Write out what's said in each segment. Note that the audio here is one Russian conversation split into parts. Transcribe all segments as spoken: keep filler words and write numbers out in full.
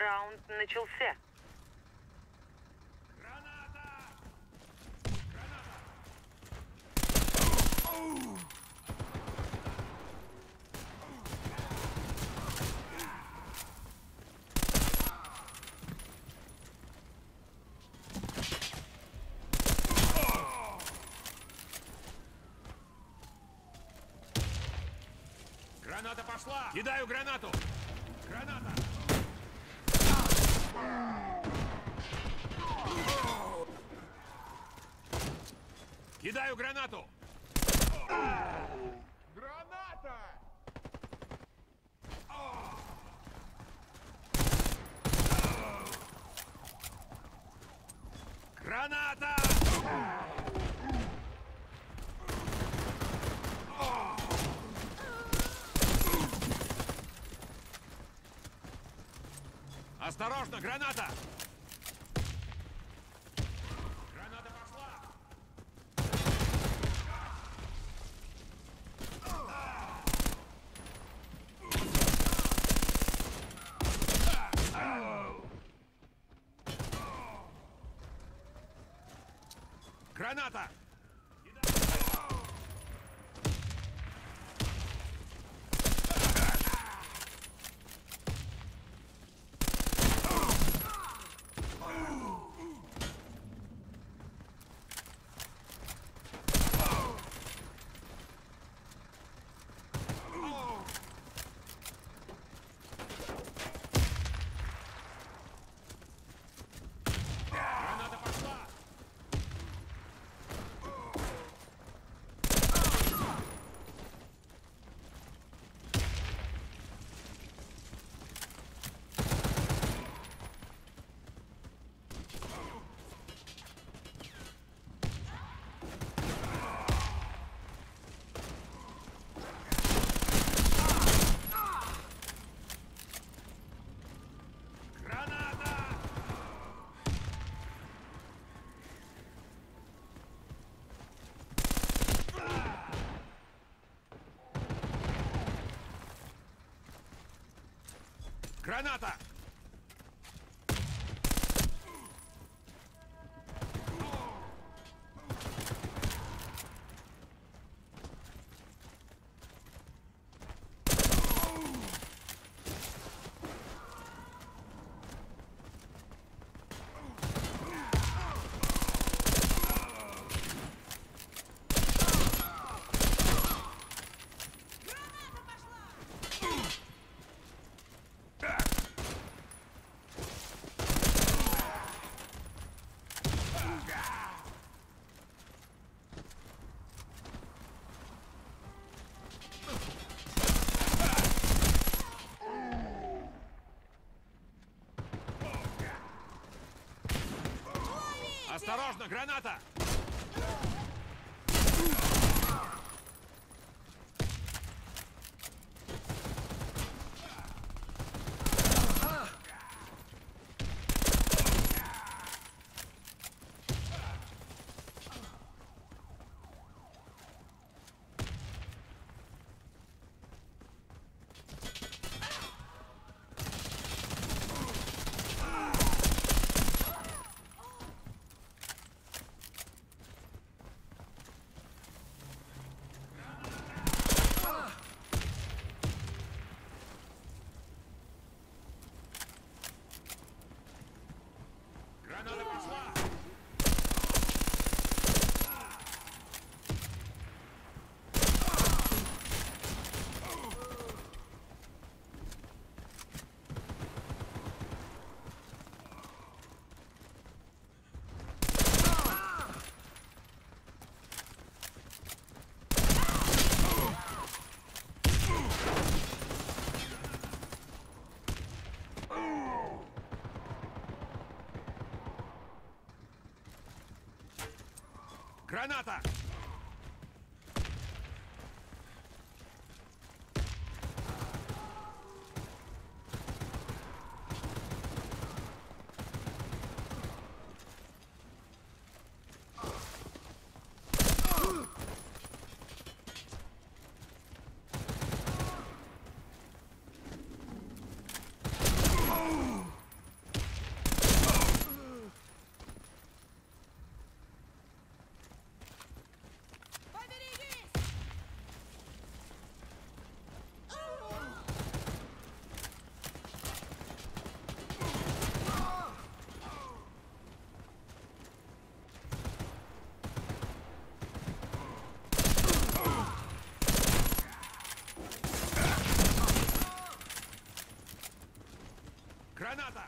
Раунд начался. Граната! Граната! Граната пошла! Кидаю гранату! Граната! Кидаю гранату! Граната! Граната! Осторожно, граната! Граната пошла! Граната! Граната! Осторожно, граната! Граната! Граната!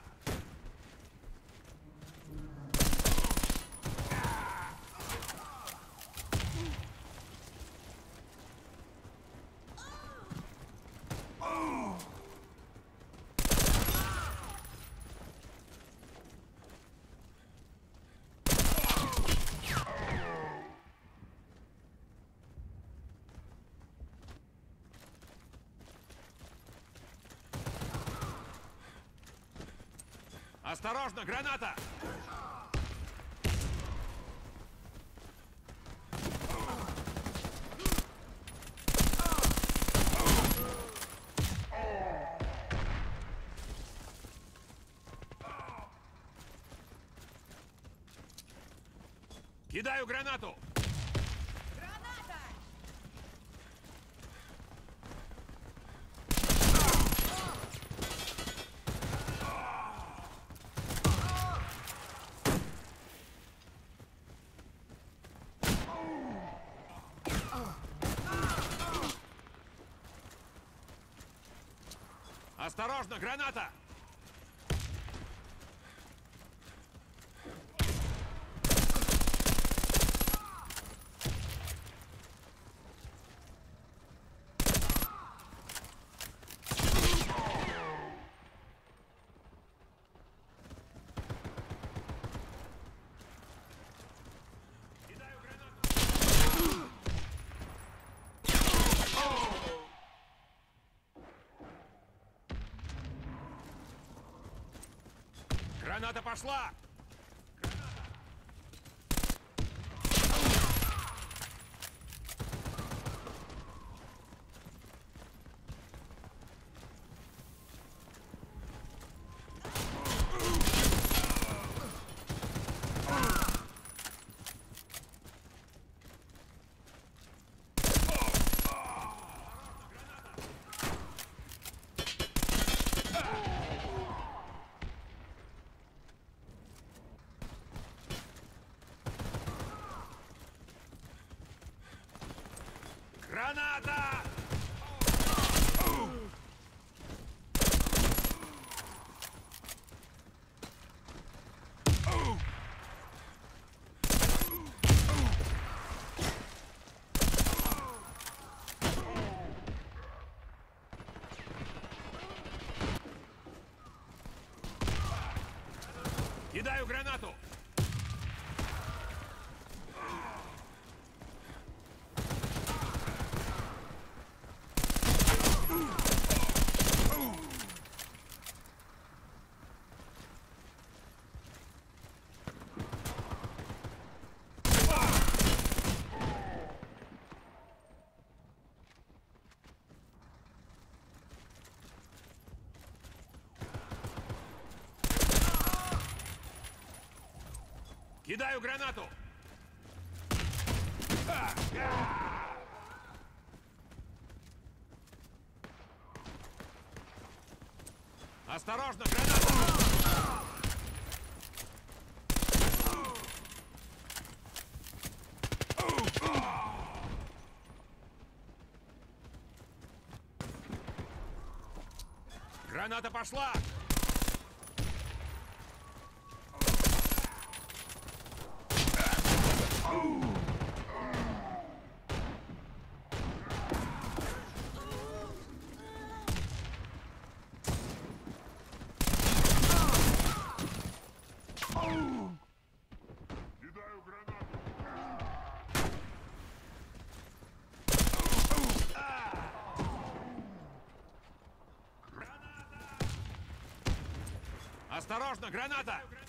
Осторожно, граната! Кидаю гранату! Осторожно, граната! Граната пошла! Граната! Кидаю гранату! Кидаю гранату! Осторожно, граната! Граната пошла! Осторожно, граната!